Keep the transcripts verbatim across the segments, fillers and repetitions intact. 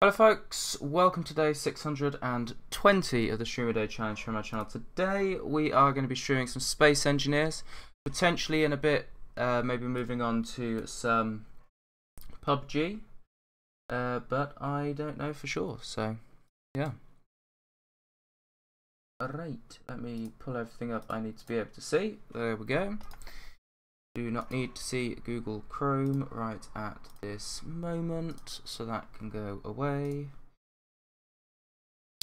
Hello folks, welcome to day six hundred twenty of the Stream a Day Challenge from my channel. Today we are going to be streaming some Space Engineers, potentially in a bit, uh, maybe moving on to some P U B G, uh, but I don't know for sure, so yeah. Alright, let me pull everything up I need to be able to see, there we go. Do not need to see Google Chrome right at this moment, so that can go away.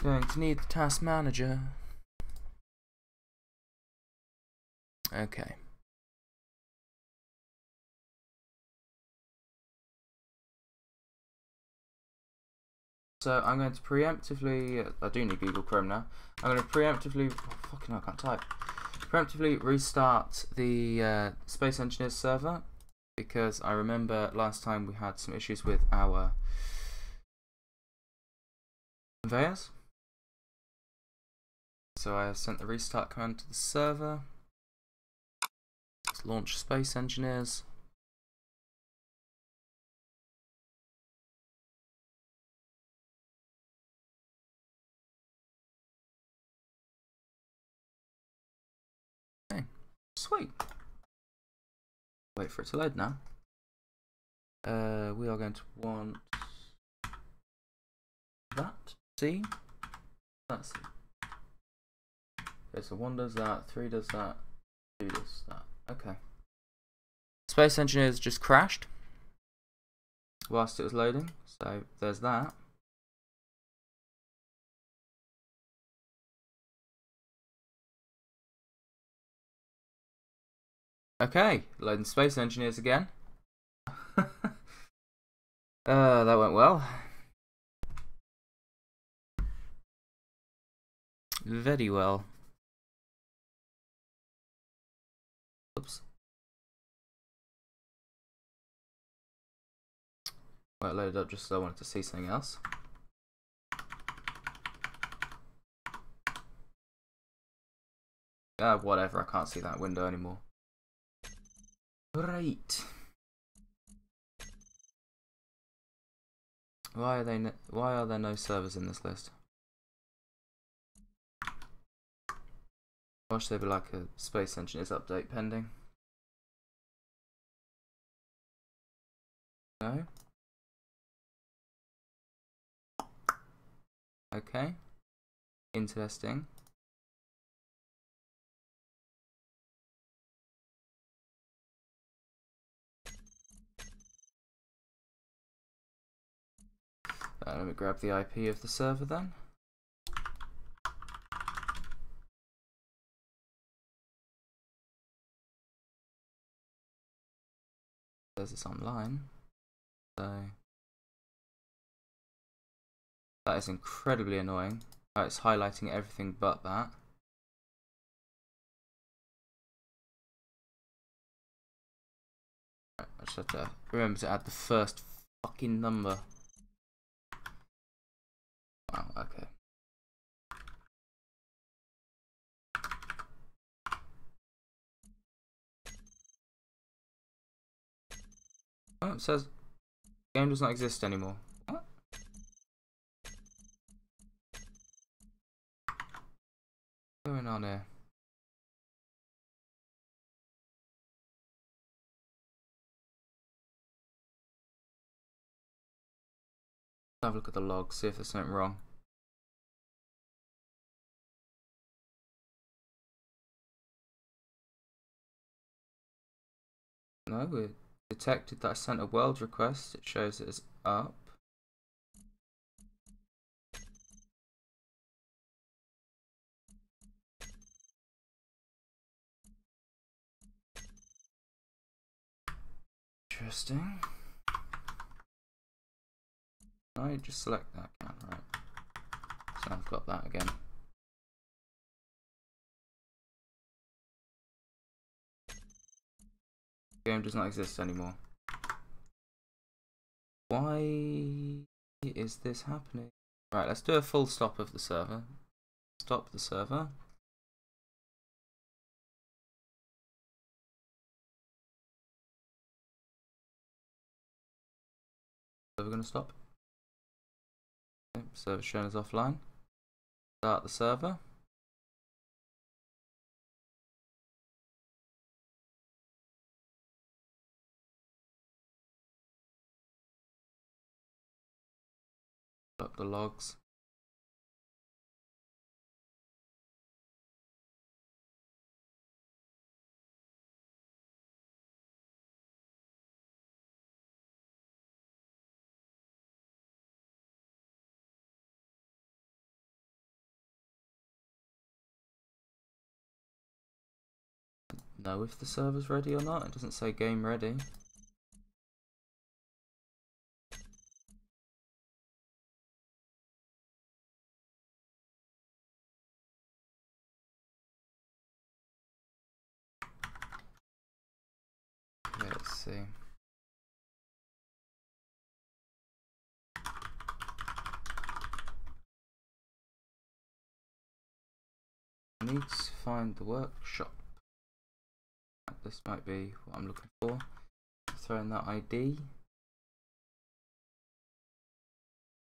Going to need the task manager. Okay. So I'm going to preemptively, I do need Google Chrome now, I'm going to preemptively, oh, fucking hell, I can't type. Preemptively restart the uh, Space Engineers server, because I remember last time we had some issues with our conveyors. So I have sent the restart command to the server. Let's launch Space Engineers. Sweet. Wait for it to load now. Uh, we are going to want that. C. That's it. Okay, so one does that, three does that, two does that. Okay. Space Engineers just crashed whilst it was loading, so there's that. Okay, loading Space Engineers again. uh, that went well. Very well. Oops. Well, I loaded up just so I wanted to see something else. Ah, uh, whatever, I can't see that window anymore. Right. Why are they? No, why are there no servers in this list? Why should there be like a Space Engineers update pending? No. Okay. Interesting. Uh, let me grab the I P of the server then. There's this online. So that is incredibly annoying. Oh, it's highlighting everything but that. Right, I just have to remember to add the first fucking number. Wow, okay. Oh, it says game does not exist anymore. What? What's going on here? Have a look at the log, see if there's something wrong. No, we detected that I sent a world request, it shows it is up. Interesting. I just select that account, right? So I've got that again. Game does not exist anymore. Why is this happening? Right, let's do a full stop of the server. Stop the server. So we're going to stop. Server shown as offline. Start the server. Stop the logs. Know if the server's ready or not. It doesn't say game ready. Okay, let's see. I need to find the workshop. This might be what I'm looking for. Throw in that I D.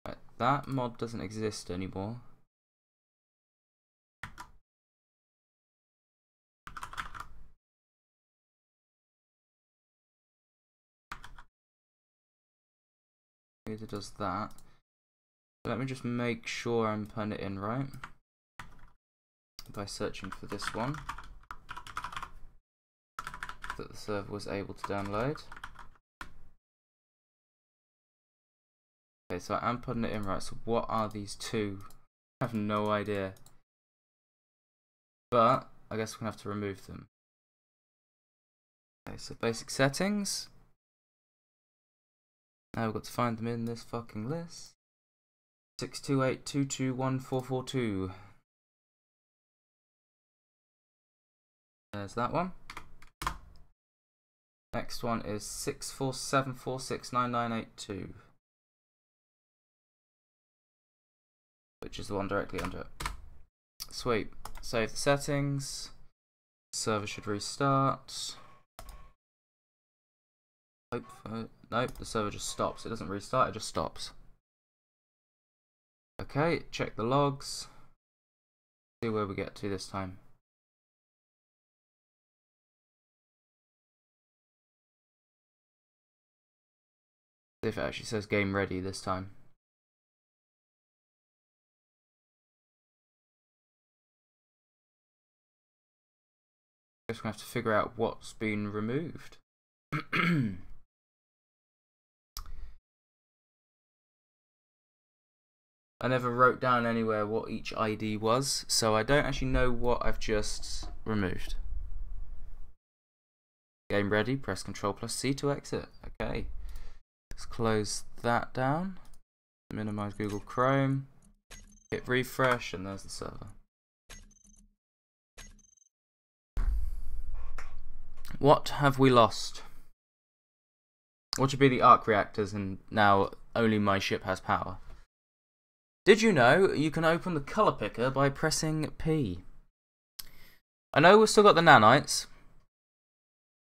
Right, that mod doesn't exist anymore. Neither does that. Let me just make sure I'm putting it in right by searching for this one that the server was able to download. Okay, so I am putting it in right, so what are these two? I have no idea. But I guess we're gonna have to remove them. Okay, so basic settings. Now we've got to find them in this fucking list. six two eight two two one four four two. There's that one. Next one is six four seven four six nine nine eight two, which is the one directly under it. Sweet. Save the settings. Server should restart. Nope, nope, the server just stops. It doesn't restart, it just stops. Okay, check the logs. See where we get to this time. See if it actually says game ready this time. Just gonna have to figure out what's been removed. I never wrote down anywhere what each I D was, so I don't actually know what I've just removed. Game ready, press Ctrl plus C to exit. Okay. Let's close that down. Minimize Google Chrome. Hit refresh, and there's the server. What have we lost? What should be the arc reactors, and now only my ship has power. Did you know you can open the colour picker by pressing P? I know we've still got the nanites,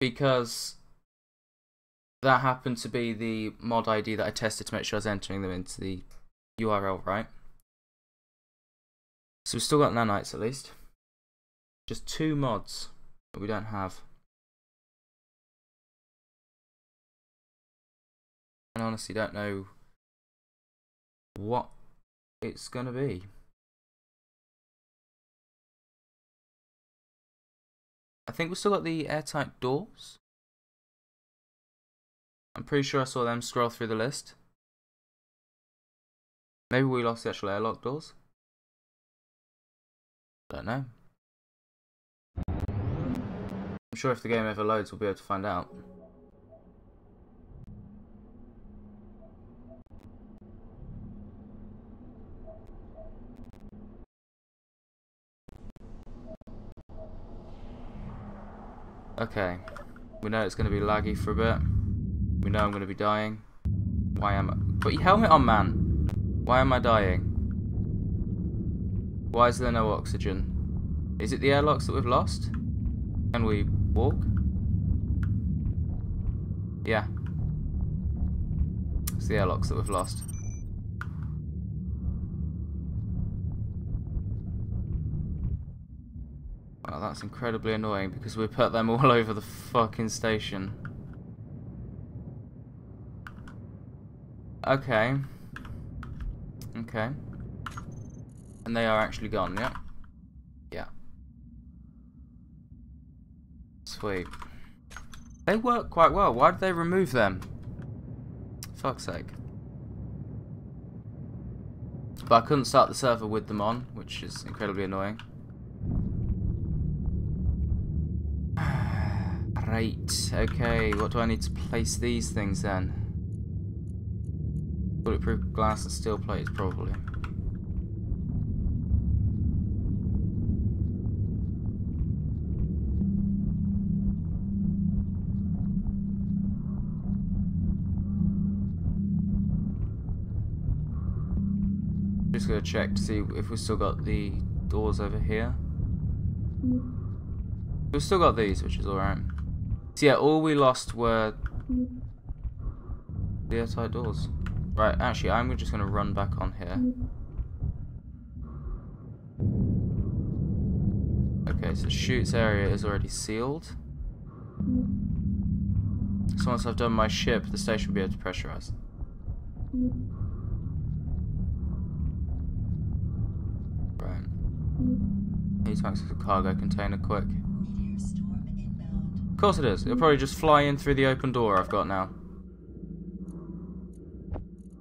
because that happened to be the mod I D that I tested to make sure I was entering them into the U R L, right? So we've still got nanites at least. Just two mods that we don't have. I honestly don't know what it's gonna be. I think we've still got the airtight doors. I'm pretty sure I saw them scroll through the list. Maybe we lost the actual airlock doors. Don't know. I'm sure if the game ever loads we'll be able to find out. Okay, we know it's going to be laggy for a bit. We know I'm going to be dying. Why am I... Put your helmet on, man! Why am I dying? Why is there no oxygen? Is it the airlocks that we've lost? Can we walk? Yeah. It's the airlocks that we've lost. Oh, that's incredibly annoying because we put them all over the fucking station. Okay. Okay. And they are actually gone, yeah? Yeah. Sweet. They work quite well. Why did they remove them? Fuck's sake. But I couldn't start the server with them on, which is incredibly annoying. Right, okay, what do I need to place these things then? Bulletproof glass and steel plates, probably. Just gonna check to see if we've still got the doors over here. We've still got these, which is alright. So yeah, all we lost were the airtight doors. Right, actually, I'm just going to run back on here. Okay, so Chute's area is already sealed. So once I've done my ship, the station will be able to pressurize. Right. I need to access a cargo container quick. Of course it is. It'll probably just fly in through the open door I've got now.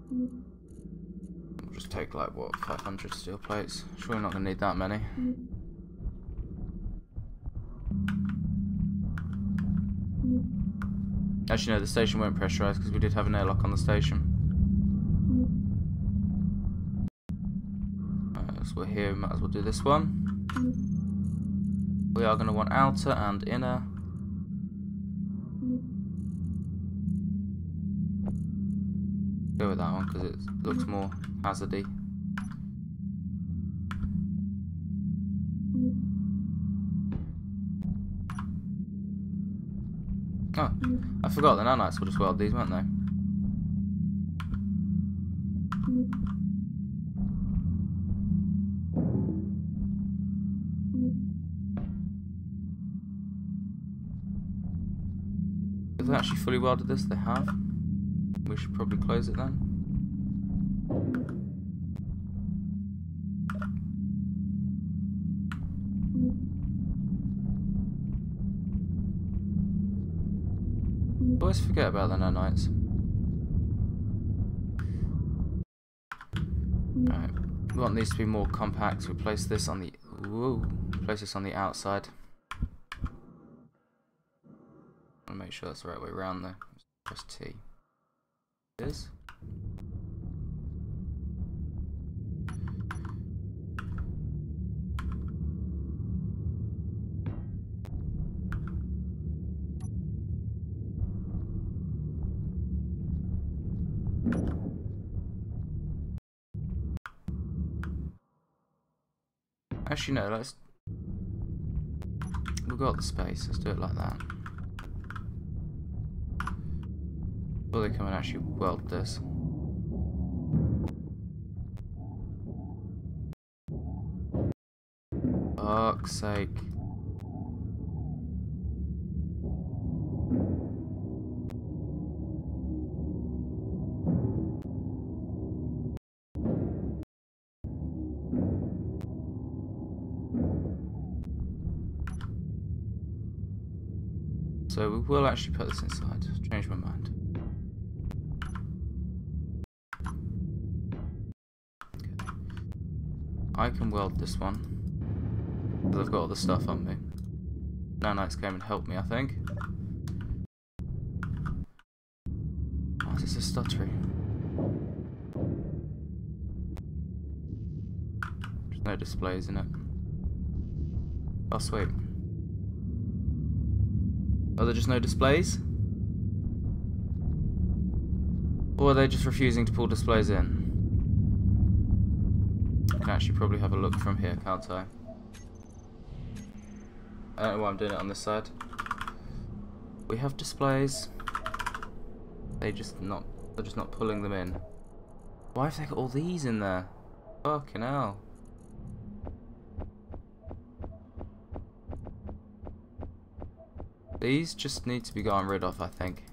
We'll just take like, what, five hundred steel plates? Surely not going to need that many. Actually, no, the station won't pressurize because we did have an airlock on the station. Uh, so we're here, we might as well do this one. We are going to want outer and inner. Go with that one because it looks more hazardy. Oh, I forgot the nanites were just weld these, weren't they? Have they actually fully welded this? They have. We should probably close it then. Always forget about the nanites. Alright, we want these to be more compact, so we place this on the whoa, place this on the outside. I want to make sure that's the right way around there. Press T. It is. Actually, no, let's. We've got the space, let's do it like that. Before they come and actually weld this. Fuck's sake. So we will actually put this inside. Change my mind. Okay. I can weld this one because I've got all the stuff on me. Nanites came and helped me, I think. Why is this a stuttery? There's no displays in it. Oh sweet. Are there just no displays? Or are they just refusing to pull displays in? I can actually probably have a look from here, can't I? I don't know why I'm doing it on this side. We have displays. They just not they're just not pulling them in. Why have they got all these in there? Fucking hell. These just need to be gotten rid of, I think.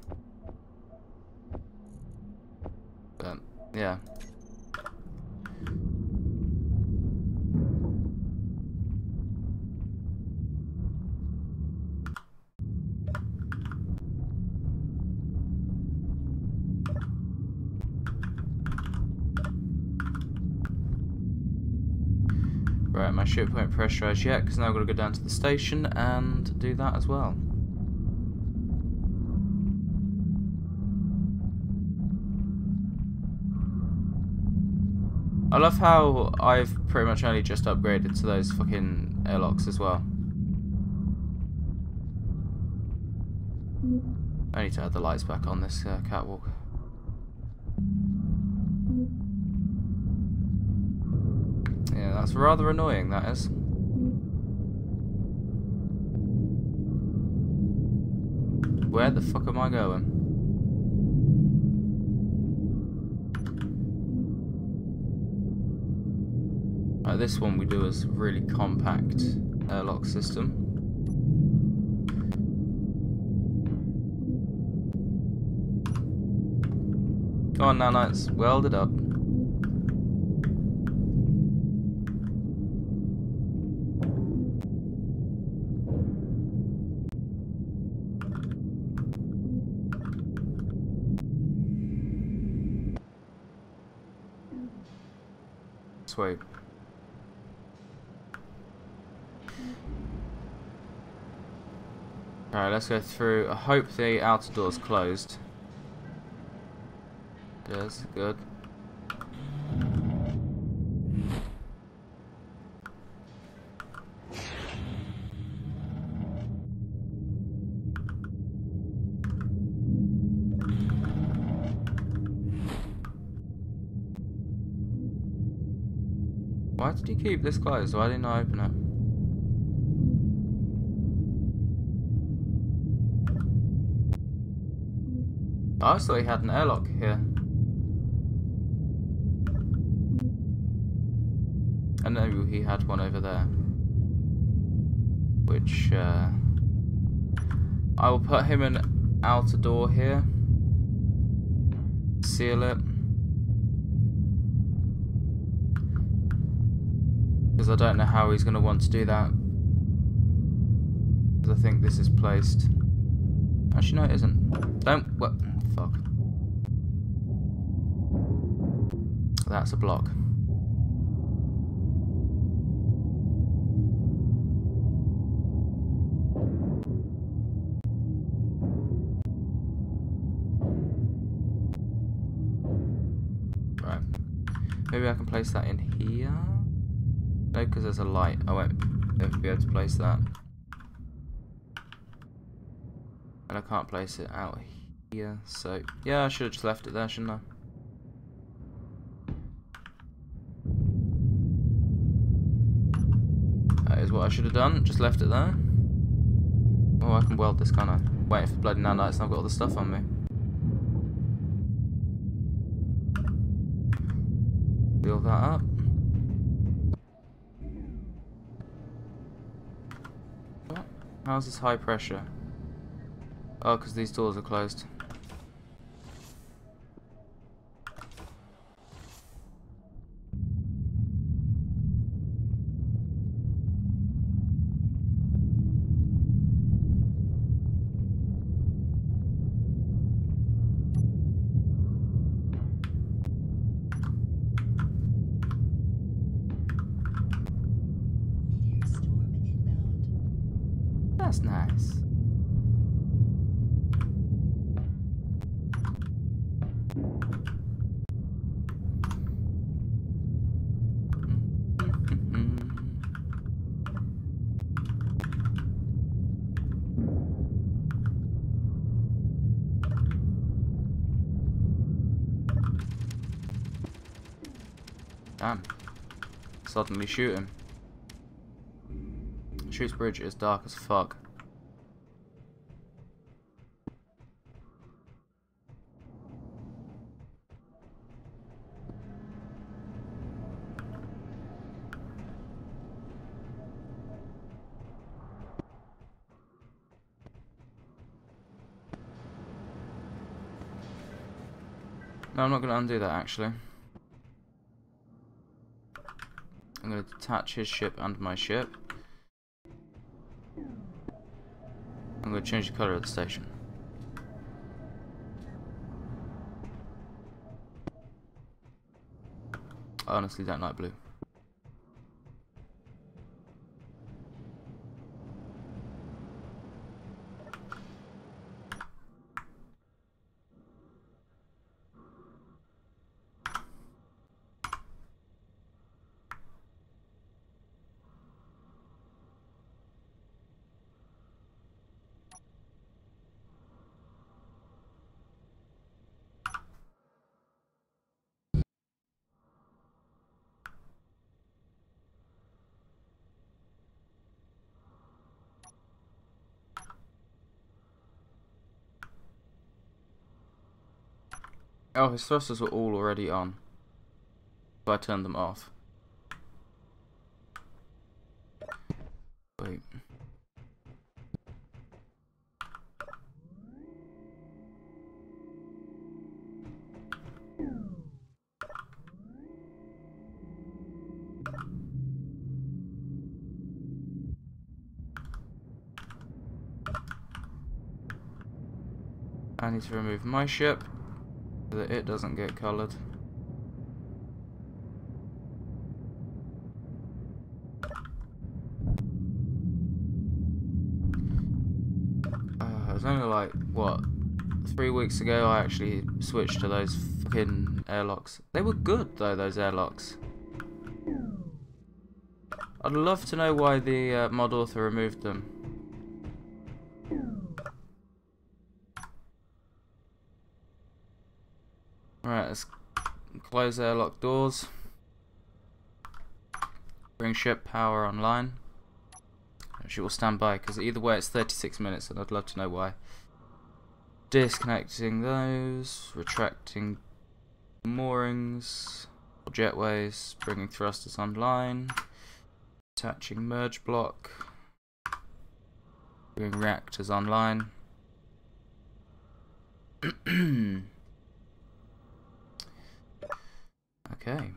But, yeah. Right, my ship won't pressurize yet, because now I've got to go down to the station and do that as well. I love how I've pretty much only just upgraded to those fucking airlocks as well. I need to add the lights back on this uh, catwalk. Yeah, that's rather annoying, that is. Where the fuck am I going? Like this one we do as really compact airlock system. Come on nanites, weld it up. Sweet. Alright, let's go through. I hope the outer door's closed. Yes, good. Why did you keep this closed? Why didn't I open it? I also had an airlock here. I know he had one over there. Which, uh... I will put him an outer door here. Seal it. Because I don't know how he's going to want to do that. Because I think this is placed. Actually, no, it isn't. Don't... What? Fuck. That's a block. Right. Maybe I can place that in here? No, because there's a light. I won't be able to place that. And I can't place it out here, so... Yeah, I should have just left it there, shouldn't I? That is what I should have done, just left it there. Oh, I can weld this, can't I? Waiting for bloody nanites and I've got all the stuff on me. Build that up. What? How's this high pressure? Oh, because these doors are closed. That's nice. Damn. Suddenly shooting. Shoots bridge is dark as fuck. No, I'm not gonna undo that actually. I'm going to detach his ship and my ship. I'm going to change the colour of the station. I honestly don't like blue. Oh, his thrusters were all already on, but I turned them off. Wait. I need to remove my ship. That it doesn't get coloured. was only like, what, three weeks ago I actually switched to those fucking airlocks. They were good though, those airlocks. I'd love to know why the uh, mod author removed them. Right, let's close airlock doors. Bring ship power online. She will stand by, because either way it's thirty-six minutes and I'd love to know why. Disconnecting those, retracting moorings, jetways, bringing thrusters online, attaching merge block, bringing reactors online. Okay.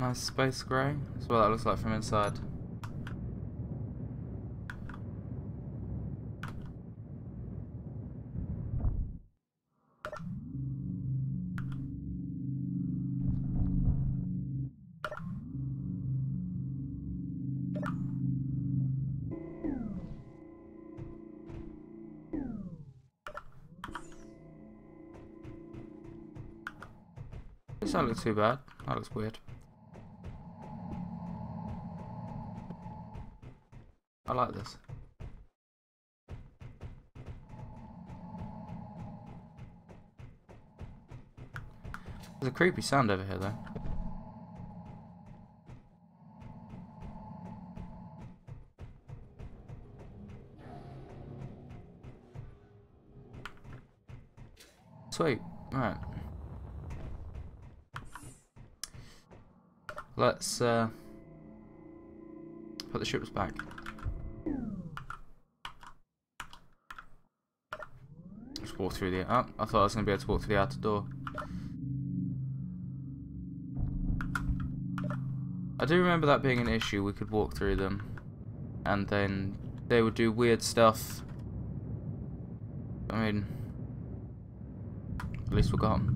Nice space grey. That's what that looks like from inside. This doesn't look too bad. That looks weird. I like this. There's a creepy sound over here though. Sweet, alright. Let's uh, put the ships back. Walk through the oh, I thought I was going to be able to walk through the outer door. I do remember that being an issue. We could walk through them and then they would do weird stuff. I mean, at least we got them.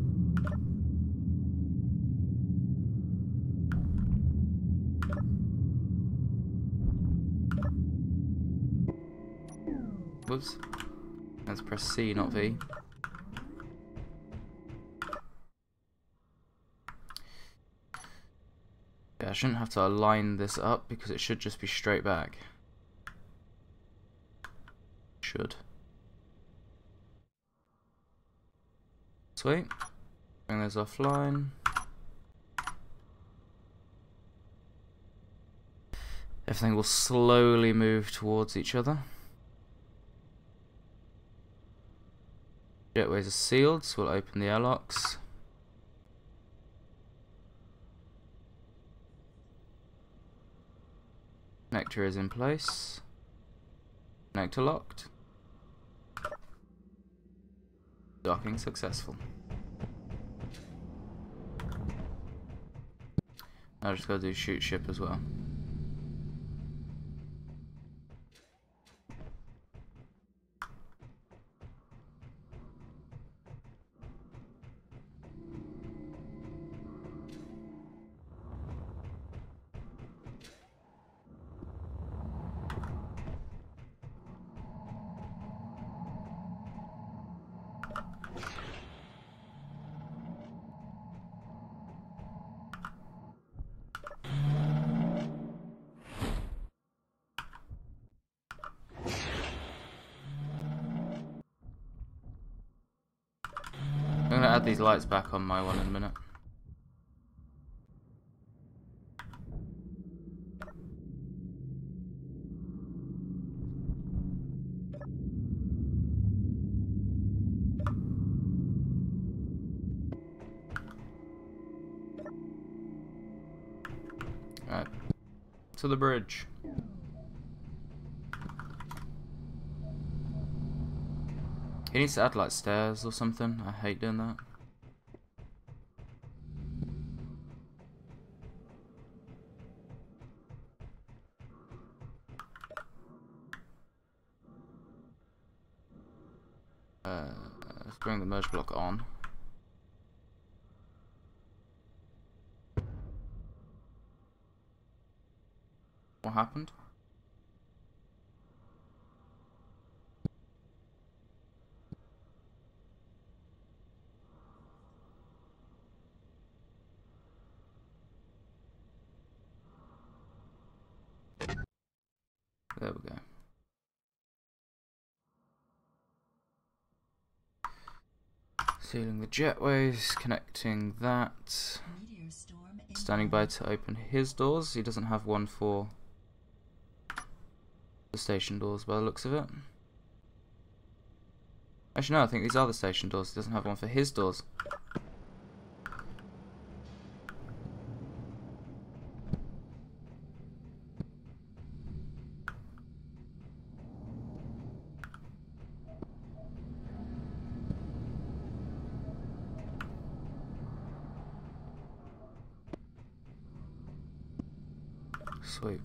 Whoops. Let's press C, not V. Yeah, I shouldn't have to align this up because it should just be straight back. Should. Sweet. Bring those offline. Everything will slowly move towards each other. Jetways are sealed, so we'll open the airlocks. Connector is in place. Connector locked. Docking successful. I just gotta do shoot ship as well. These lights back on my one in a minute. All right. To the bridge. He needs to add like stairs or something. I hate doing that. Uh, let's bring the merge block on. What happened? There we go. Sealing the jetways, connecting that. Standing by to open his doors. He doesn't have one for the station doors by the looks of it. Actually no, I think these are the station doors. He doesn't have one for his doors. Sweet.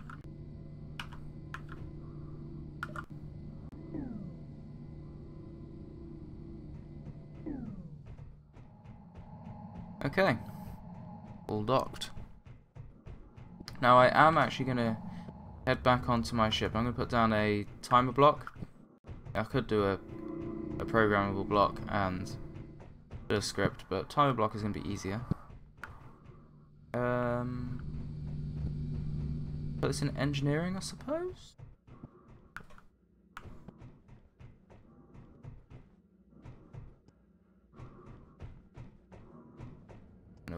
Okay, all docked. Now I am actually going to head back onto my ship. I'm going to put down a timer block. I could do a, a programmable block and do a script, but timer block is going to be easier. Um, put this in engineering, I suppose?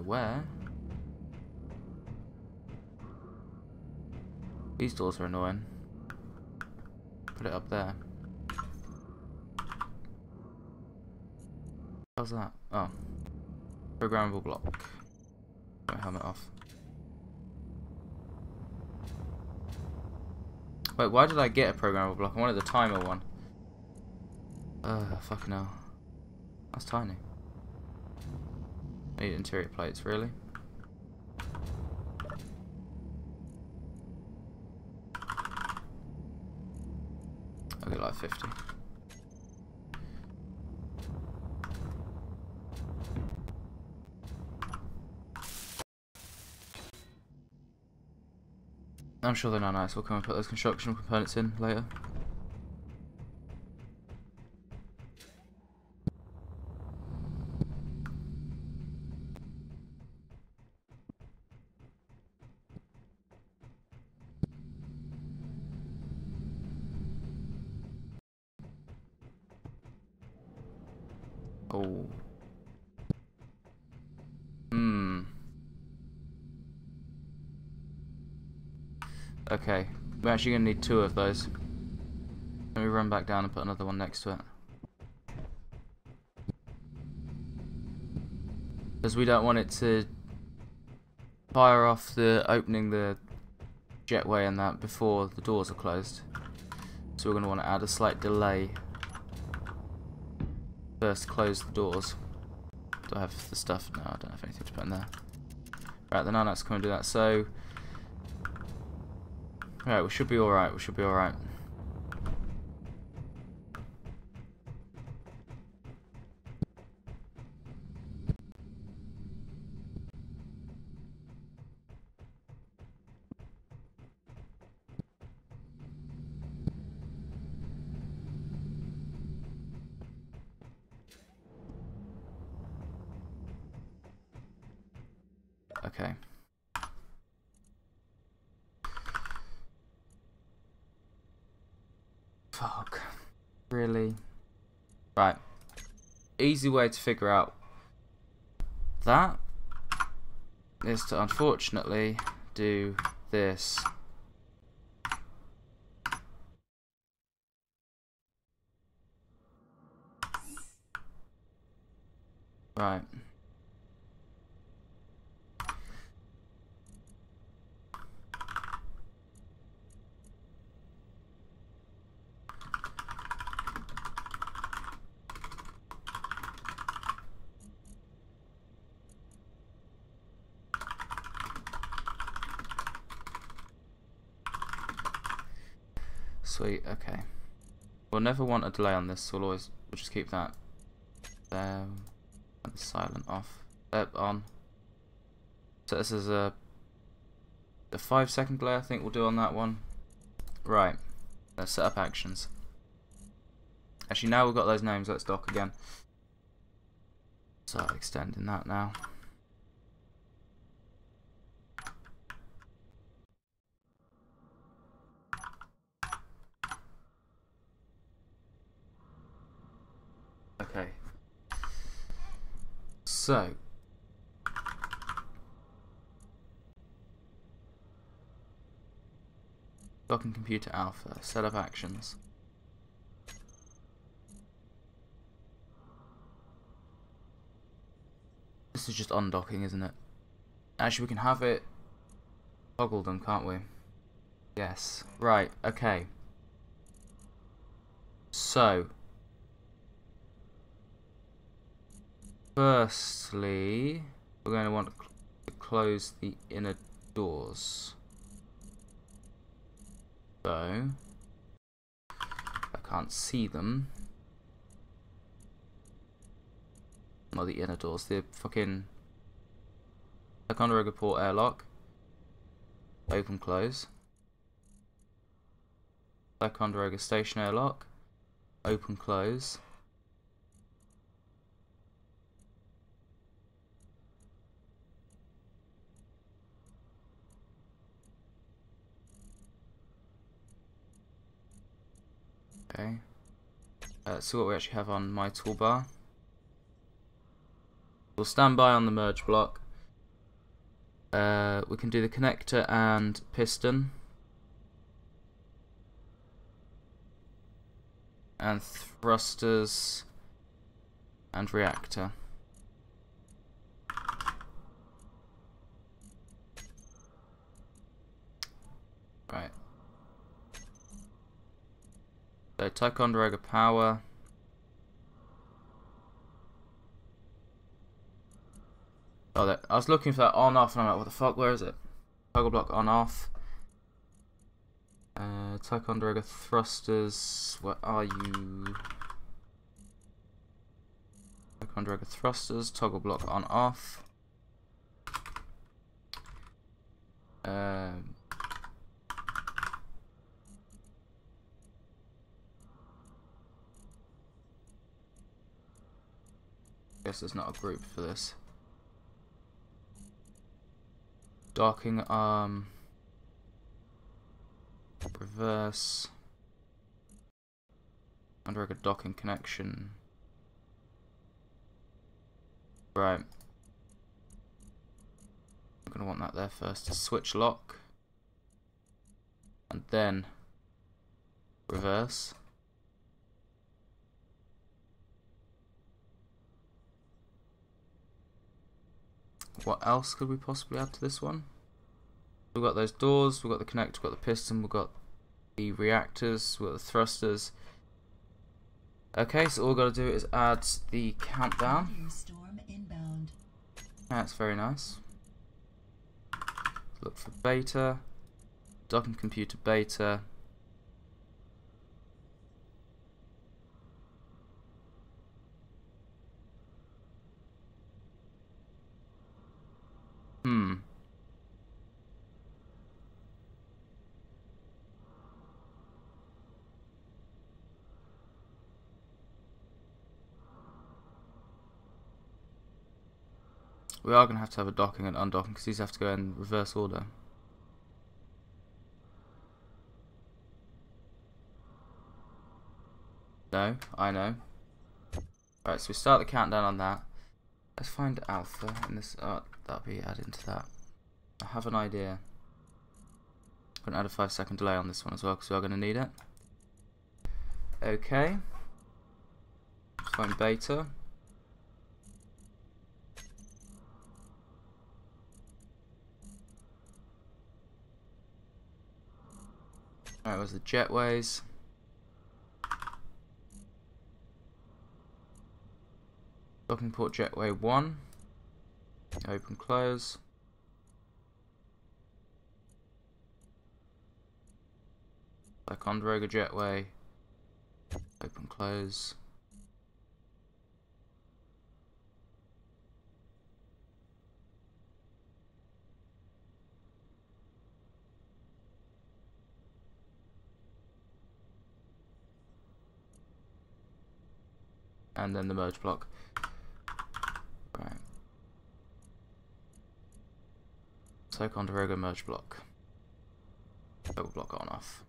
Where these doors are annoying. Put it up there. How's that? Oh, programmable block. Put my helmet off. Wait, why did I get a programmable block? I wanted the timer one. Ugh, fucking hell. That's tiny. I need interior plates, really. I'll get like fifty. I'm sure they're not nice. We'll come and put those construction components in later. Oh. Hmm. Okay. We're actually going to need two of those. Let me run back down and put another one next to it. Because we don't want it to fire off the opening the jetway and that before the doors are closed. So we're going to want to add a slight delay. First, close the doors. Do I have the stuff? No, I don't have anything to put in there. Right, then I'll come and do that. So, right, we should be all right. We should be all right. Okay. Fuck. Really? Right. Easy way to figure out that is to unfortunately do this. Right. Sweet, okay. We'll never want a delay on this, so we'll always we'll just keep that there. And silent off. Uh, on. So this is a, a five second delay I think we'll do on that one. Right. Let's set up actions. Actually now we've got those names, let's dock again. Start extending that now. Okay. So docking computer alpha, set up actions. This is just undocking, isn't it? Actually, we can have it toggle them, can't we? Yes. Right, okay. So firstly, we're going to want to close the inner doors. So I can't see them. Not the inner doors, the fucking Ticonderoga port airlock. Open, close. Ticonderoga station airlock. Open, close. Okay, uh, let's see what we actually have on my toolbar. We'll stand by on the merge block. Uh, we can do the connector and piston. And thrusters and reactor. Right. So Ticonderoga power. Oh, there. I was looking for that on off, and I'm like, what the fuck? Where is it? Toggle block on off. Uh, Ticonderoga thrusters. Where are you? Ticonderoga thrusters. Toggle block on off. Um. I guess there's not a group for this. Docking arm, um, reverse, under a docking connection. Right. I'm gonna want that there first to switch lock, and then reverse. What else could we possibly add to this one? We've got those doors, we've got the connector, we've got the piston, we've got the reactors, we've got the thrusters. Okay, so all we've got to do is add the countdown. Storm inbound. That's very nice. Look for beta. Docking computer beta. Hmm. We are going to have to have a docking and undocking because these have to go in reverse order. No, I know. Alright, so we start the countdown on that. Let's find alpha in this. Oh, that'll be added into that. I have an idea. I'm going to add a five second delay on this one as well because we are going to need it. Okay. Let's find beta. Alright, where's the jetways? Docking port jetway one. Open, close. Ticonderoga jetway. Open, close. And then the merge block. Right. Ticonderoga merge block. Double block on off.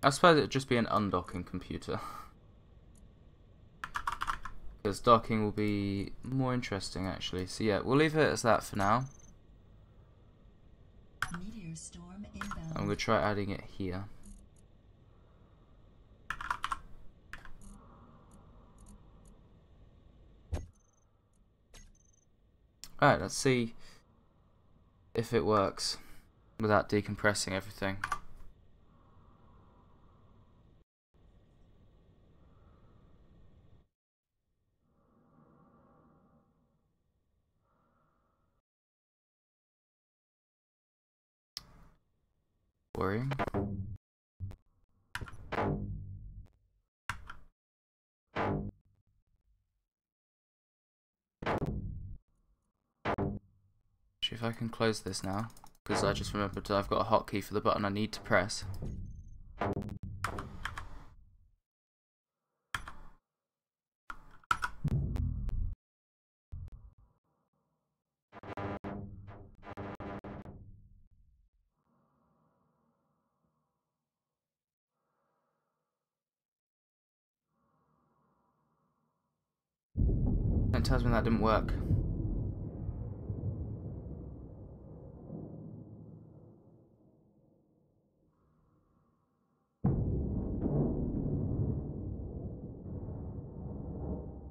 I suppose it'd just be an undocking computer. Because docking will be more interesting actually. So yeah, we'll leave it as that for now. Meteor storm inbound. I'm gonna try adding it here. Alright, let's see if it works without decompressing everything. Worrying. Actually, if I can close this now, because I just remembered that I've got a hotkey for the button I need to press. It tells me that didn't work.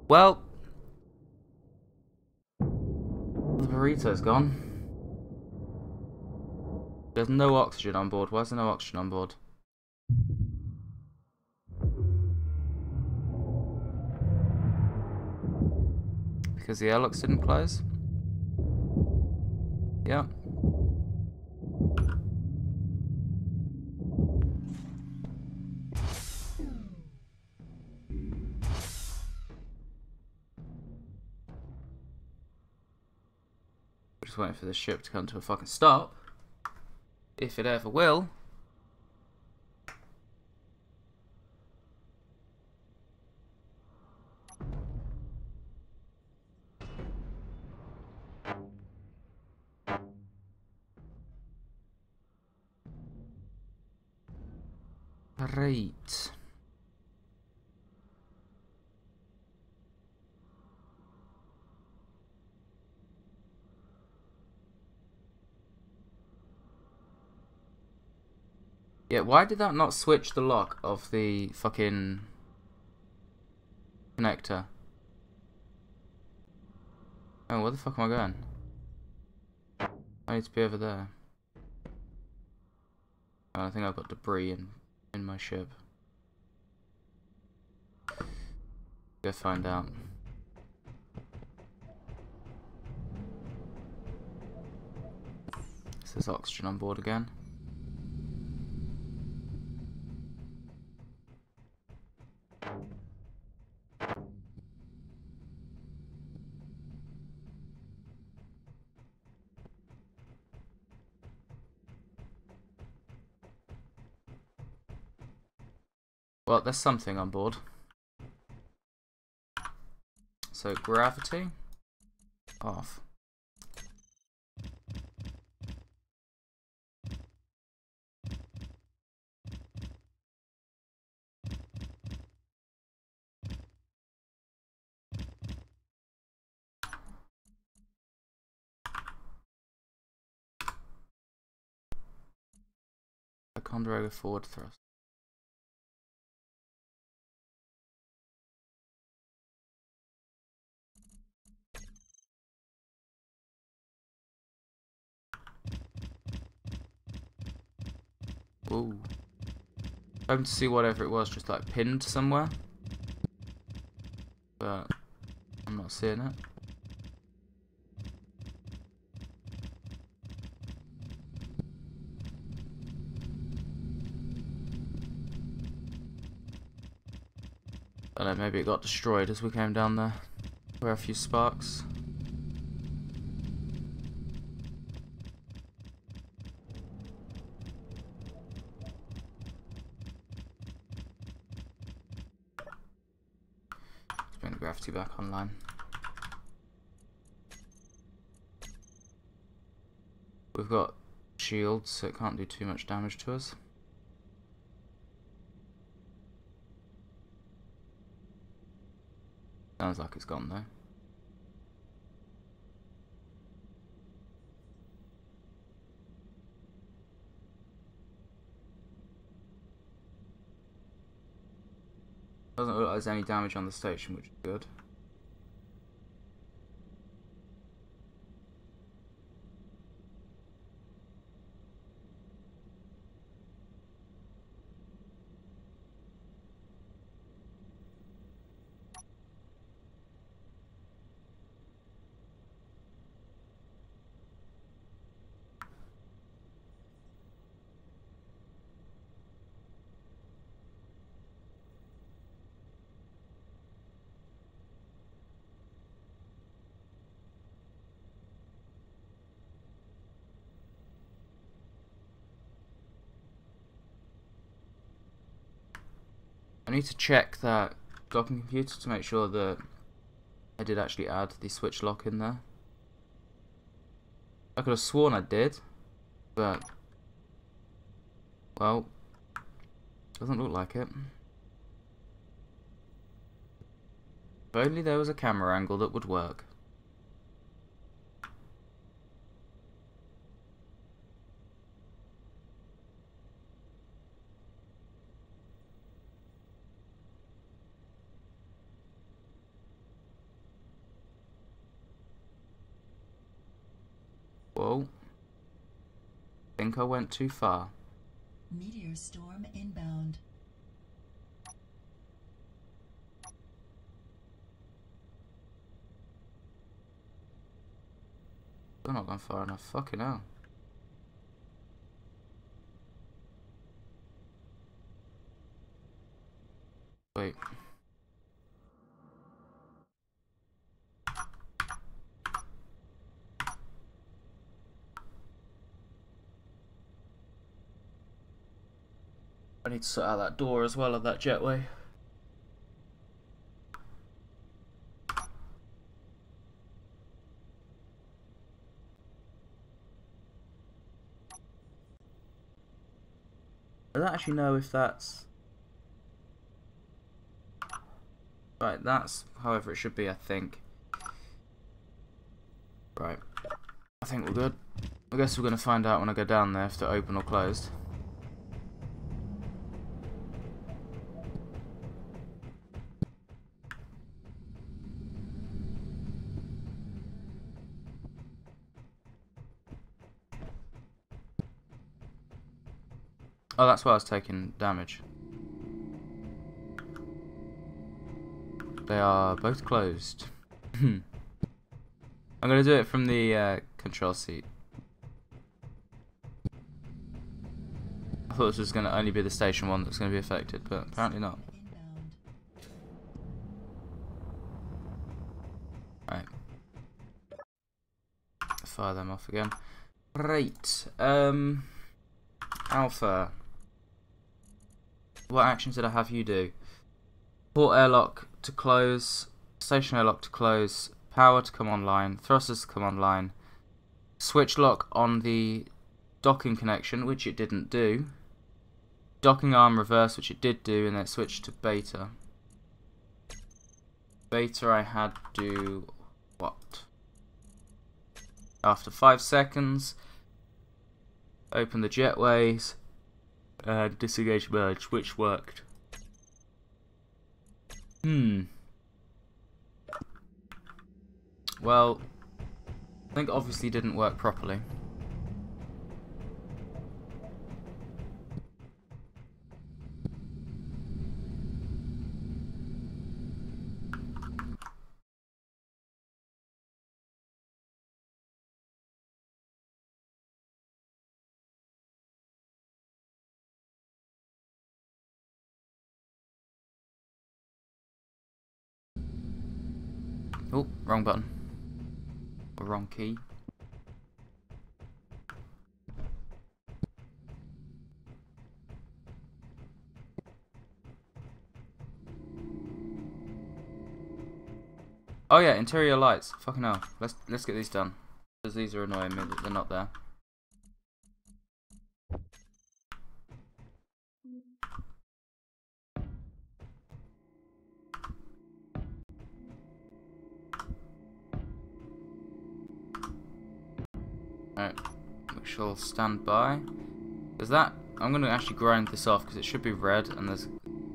Well, the burrito's gone. There's no oxygen on board. Why is there no oxygen on board? Because the airlocks didn't close? Yeah. Just waiting for the ship to come to a fucking stop. If it ever will. Right. Yeah, why did that not switch the lock of the fucking connector? Oh, where the fuck am I going? I need to be over there. Oh, I think I've got debris in in my ship. Go find out. Is there oxygen on board again? Well, there's something on board. So gravity off. Ticonderoga forward thrust. Whoa. I'm to see whatever it was just like pinned somewhere, but I'm not seeing it. I don't know, maybe it got destroyed as we came down there. There were a few sparks. Let's bring the gravity back online. We've got shields, so it can't do too much damage to us. Sounds like it's gone though. Doesn't look like there's any damage on the station, which is good. I need to check that docking computer to make sure that I did actually add the switch lock in there. I could have sworn I did, but, well, doesn't look like it. If only there was a camera angle that would work. Whoa. Think I went too far. Meteor storm inbound. We're not going far enough, fucking hell. Wait. I need to sort out that door as well of that jetway. I don't actually know if that's... Right, that's however it should be, I think. Right. I think we're good. I guess we're going to find out when I go down there if they're open or closed. Oh, that's why I was taking damage. They are both closed. I'm going to do it from the uh, control seat. I thought this was going to only be the station one that's going to be affected, but apparently not. Right. Fire them off again. Right. Um, Alpha. What actions did I have you do? Port airlock to close, station airlock to close, power to come online, thrusters to come online, switch lock on the docking connection, which it didn't do, docking arm reverse, which it did do, and then switch to beta. Beta I had do what? After five seconds, open the jetways. Uh, disengage merge, which worked. Hmm. Well, I think obviously didn't work properly. Oh, wrong button. Or wrong key. Oh yeah, interior lights. Fucking hell. Let's let's get these done. Because these are annoying me that they're not there. Alright, we shall stand by. Is that I'm gonna actually grind this off because it should be red and there's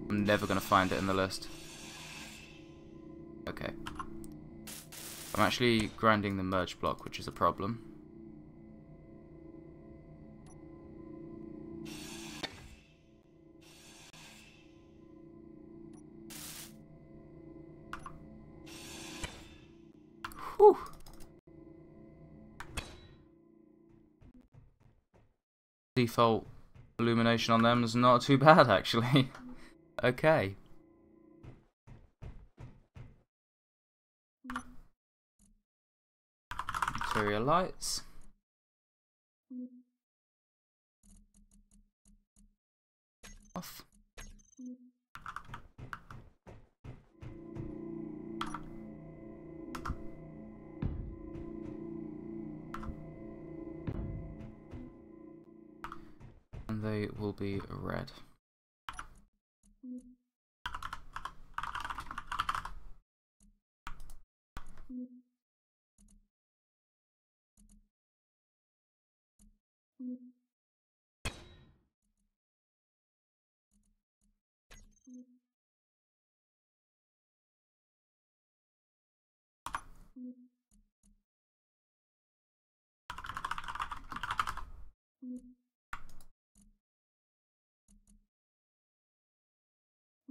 I'm never gonna find it in the list. Okay. I'm actually grinding the merge block, which is a problem. Whew. Default illumination on them is not too bad, actually. Okay. Interior lights. Off. And they will be red.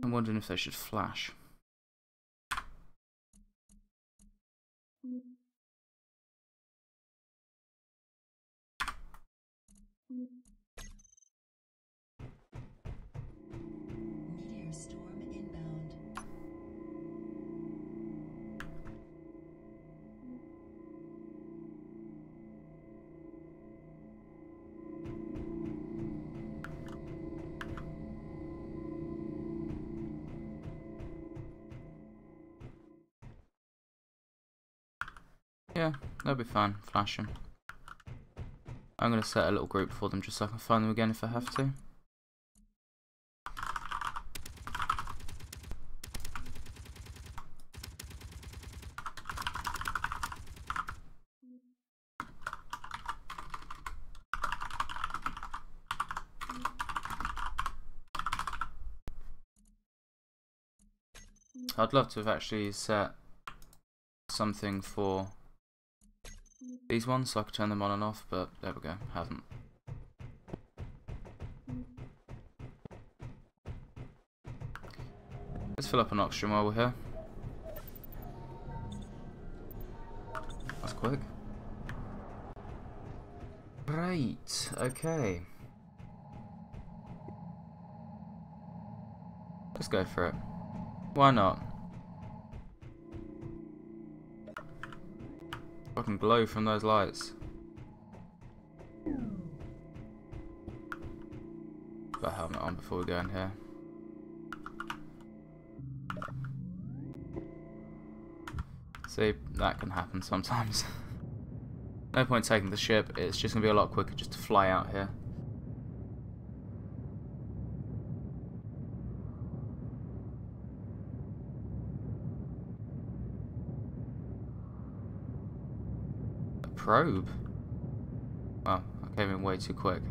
I'm wondering if they should flash. Yeah, that'll be fine, flash them. I'm going to set a little group for them just so I can find them again if I have to. I'd love to have actually set something for these ones, so I could turn them on and off, but there we go, haven't. Let's fill up on oxygen while we're here. That's quick. Right, okay. Let's go for it. Why not? Fucking glow from those lights. Put a helmet on before we go in here. See, that can happen sometimes. No point taking the ship, it's just gonna be a lot quicker just to fly out here. Probe? Wow, I came in way too quick.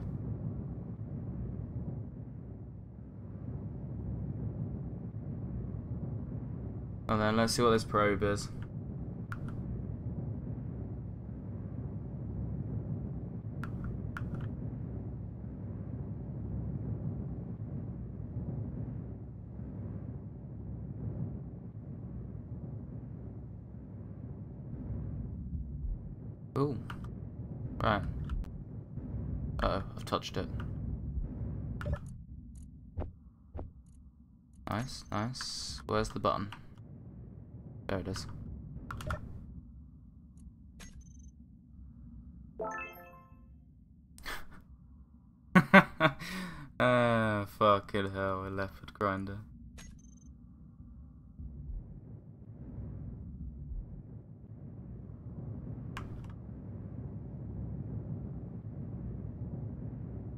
And then let's see what this probe is. Ooh. Right. Uh-oh, I've touched it. Nice, nice. Where's the button? There it is. Ah, fucking hell, I left with Grinder.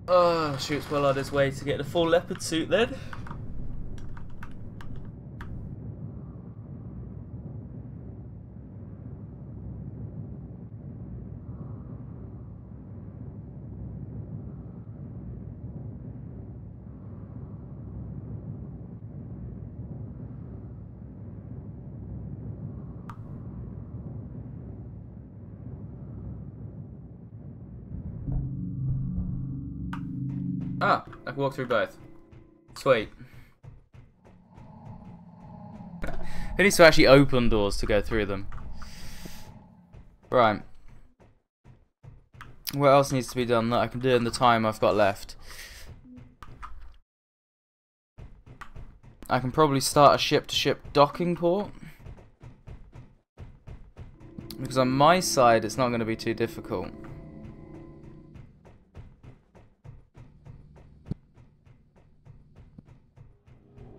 Oh, shoots well on his way to get the full leopard suit then. Ah, I can walk through both. Sweet. Who needs to actually open doors to go through them? Right. What else needs to be done that I can do in the time I've got left? I can probably start a ship-to-ship docking port. Because on my side, it's not going to be too difficult.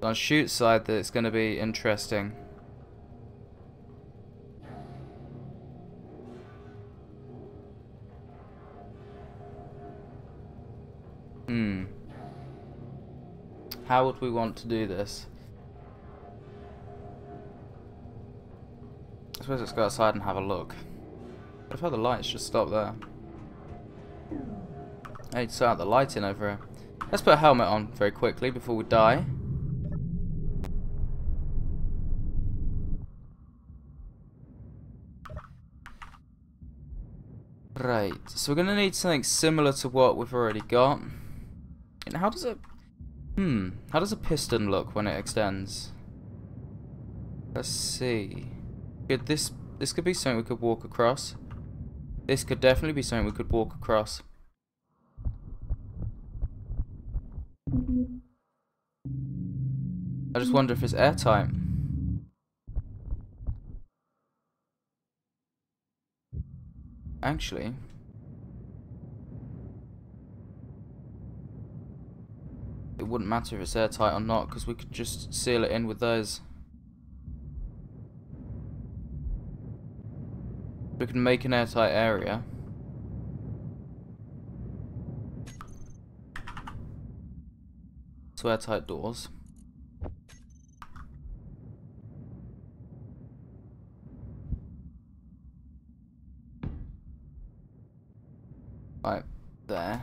On shoot side that it's going to be interesting. Hmm. How would we want to do this? I suppose let's go outside and have a look. What if all the lights just stop there? I need to start the lighting over here. Let's put a helmet on very quickly before we die. Right, so we're going to need something similar to what we've already got. And how does it... Hmm, how does a piston look when it extends? Let's see. Could this... This could be something we could walk across. This could definitely be something we could walk across. I just wonder if it's airtight. Actually, it wouldn't matter if it's airtight or not because we could just seal it in with those. We can make an airtight area. So airtight doors. Right there.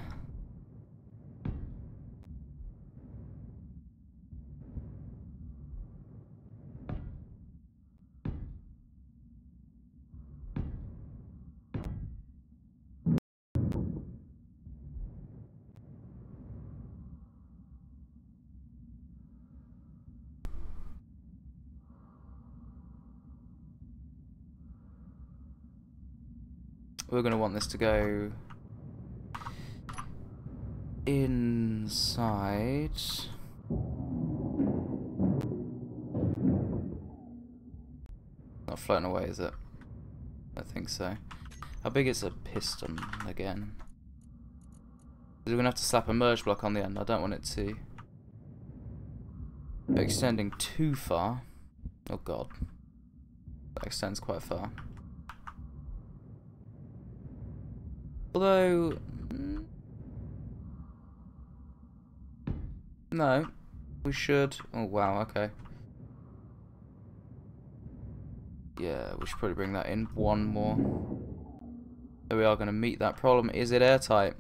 We're going to want this to go inside. Not floating away, is it? I think so. How big is a piston again? We're gonna have to slap a merge block on the end. I don't want it to extending too far. Oh god, that extends quite far. Although. No, we should. Oh wow, okay. Yeah, we should probably bring that in one more. So we are going to meet that problem. Is it airtight?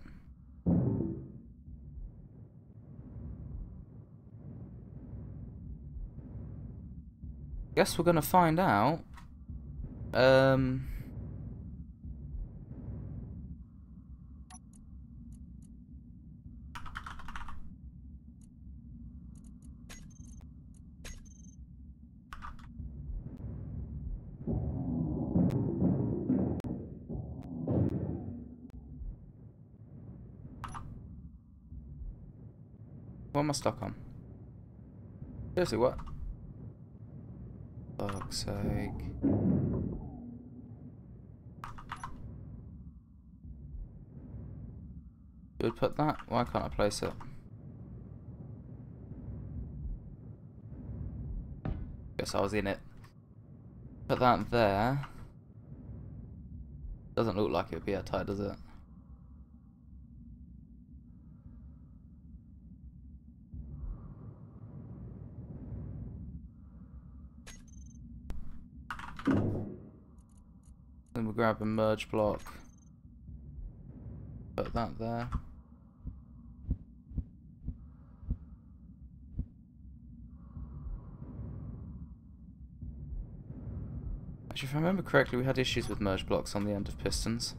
Guess we're going to find out. Um. What am I stuck on? Seriously, what? Fuck's sake. You would put that? Why can't I place it? Guess I was in it. Put that there. Doesn't look like it would be airtight, does it? Then we'll grab a merge block. Put that there. Actually, if I remember correctly, we had issues with merge blocks on the end of pistons.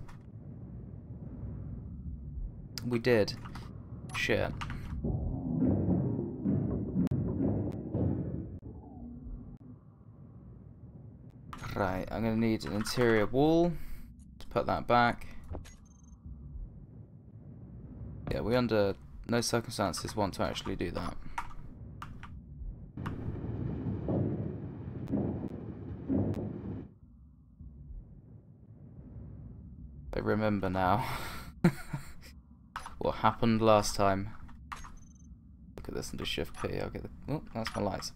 We did. Shit. Right, I'm going to need an interior wall to put that back. Yeah, we under no circumstances want to actually do that. I remember now what happened last time. Look at this and do shift P. I'll get the. Oh, that's my lights.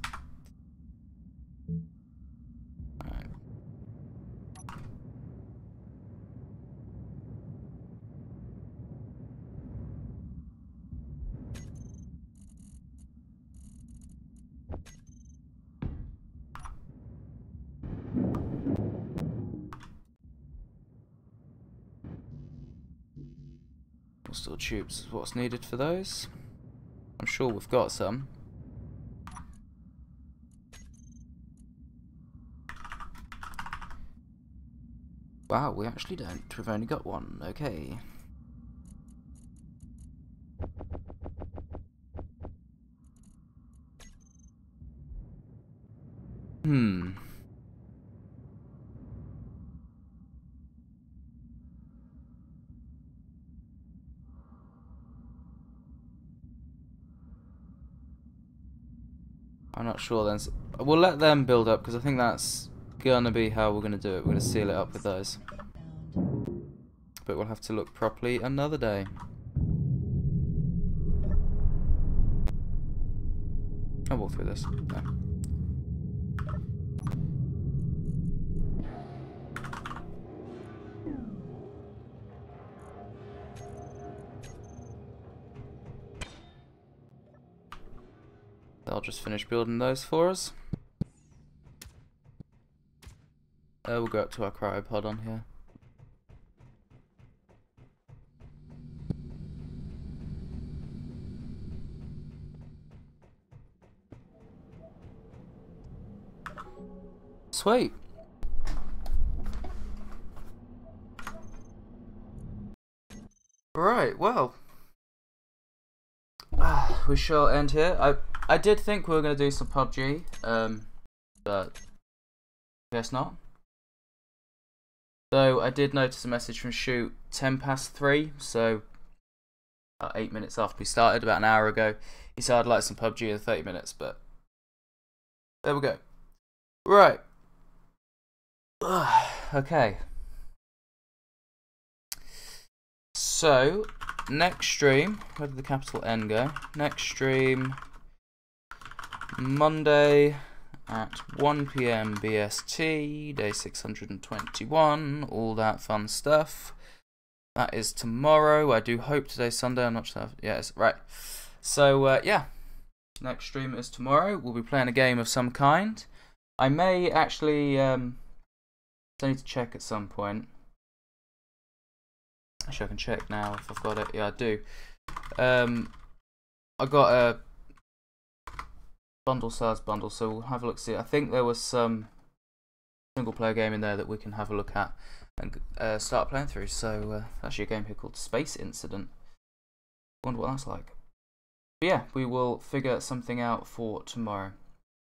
Steel tubes is what's needed for those. I'm sure we've got some. Wow, we actually don't. We've only got one. Okay. Hmm. I'm not sure then. We'll let them build up because I think that's gonna be how we're gonna do it. We're gonna seal it up with those. But we'll have to look properly another day. I'll walk through this. No. I'll just finish building those for us. Uh, we'll go up to our cryopod on here. Sweet! Right, well. Ah, we shall end here. I... I did think we were going to do some P U B G, um, but I guess not. Though I did notice a message from Shoot ten past three, so about eight minutes after we started, about an hour ago. He said I'd like some P U B G in thirty minutes, but there we go. Right. Ugh, okay. So, next stream, where did the capital N go? Next stream... Monday at one p m B S T, day six hundred twenty-one, all that fun stuff. That is tomorrow. I do hope today's Sunday. I'm not sure. Yes, yeah, right. So, uh, yeah. Next stream is tomorrow. We'll be playing a game of some kind. I may actually... Um, I need to check at some point. Actually, I can check now if I've got it. Yeah, I do. Um, I got a... bundle size bundle, so we'll have a look see. I think there was some single player game in there that we can have a look at and uh, start playing through. So uh, actually a game here called Space Incident. Wonder what that's like. But yeah, we will figure something out for tomorrow.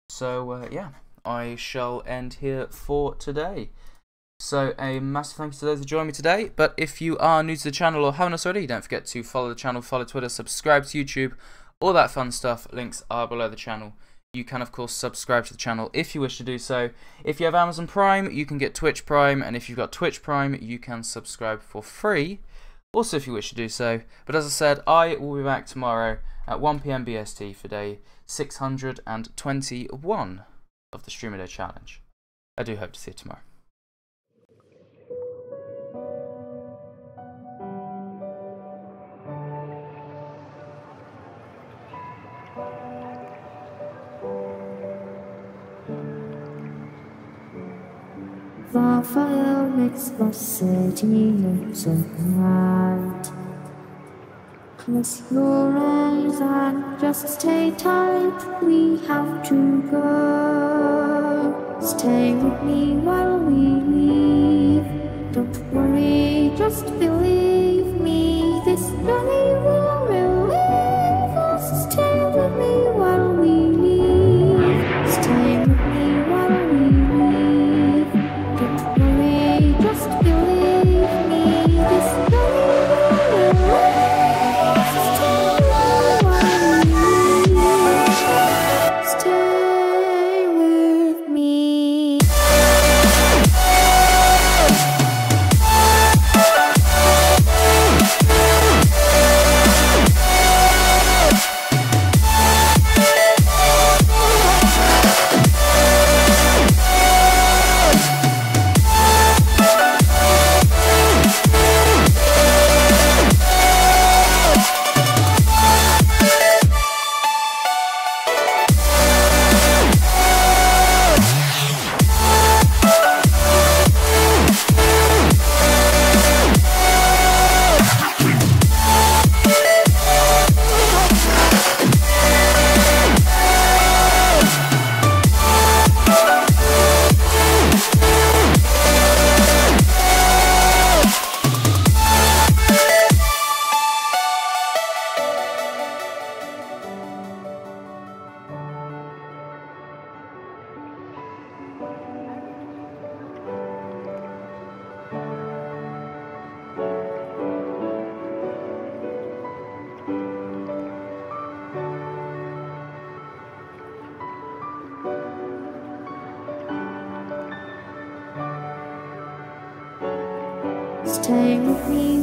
So uh, yeah, I shall end here for today. So a massive thank you to those who joined me today. But if you are new to the channel or haven't already, don't forget to follow the channel, follow Twitter, subscribe to YouTube, all that fun stuff. Links are below the channel. You can, of course, subscribe to the channel if you wish to do so. If you have Amazon Prime, you can get Twitch Prime, and if you've got Twitch Prime, you can subscribe for free also if you wish to do so. But as I said, I will be back tomorrow at one p m B S T for day six hundred twenty-one of the Streamer Day Challenge. I do hope to see you tomorrow. Rafael makes Space Engineers at night. Close your eyes and just stay tight. We have to go. Stay with me while we leave. Don't worry, just believe me. This journey will relieve us. Stay with me while we leave. Stay with me while we leave. Stay with me.